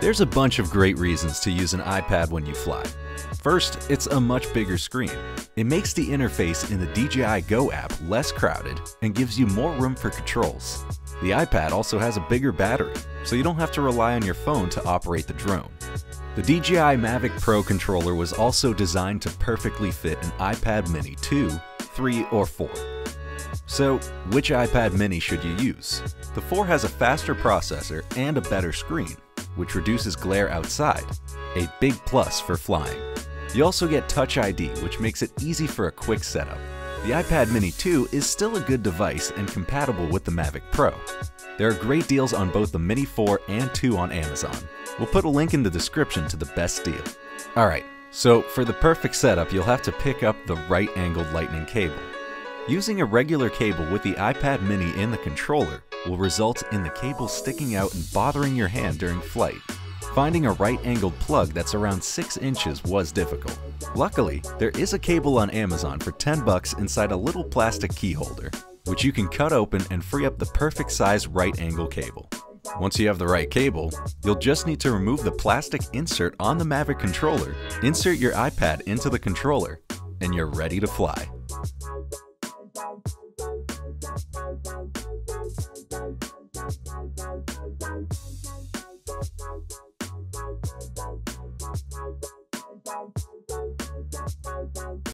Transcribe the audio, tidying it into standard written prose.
There's a bunch of great reasons to use an iPad when you fly. First, it's a much bigger screen. It makes the interface in the DJI Go app less crowded and gives you more room for controls. The iPad also has a bigger battery, so you don't have to rely on your phone to operate the drone. The DJI Mavic Pro controller was also designed to perfectly fit an iPad Mini 2, 3, or 4. So, which iPad Mini should you use? The 4 has a faster processor and a better screen, which reduces glare outside, a big plus for flying. You also get Touch ID, which makes it easy for a quick setup. The iPad Mini 2 is still a good device and compatible with the Mavic Pro. There are great deals on both the Mini 4 and 2 on Amazon. We'll put a link in the description to the best deal. Alright, so for the perfect setup, you'll have to pick up the right-angled Lightning cable. Using a regular cable with the iPad Mini in the controller will result in the cable sticking out and bothering your hand during flight. Finding a right-angled plug that's around 6 inches was difficult. Luckily, there is a cable on Amazon for $10 inside a little plastic key holder, which you can cut open and free up the perfect size right-angle cable. Once you have the right cable, you'll just need to remove the plastic insert on the Mavic controller, insert your iPad into the controller, and you're ready to fly.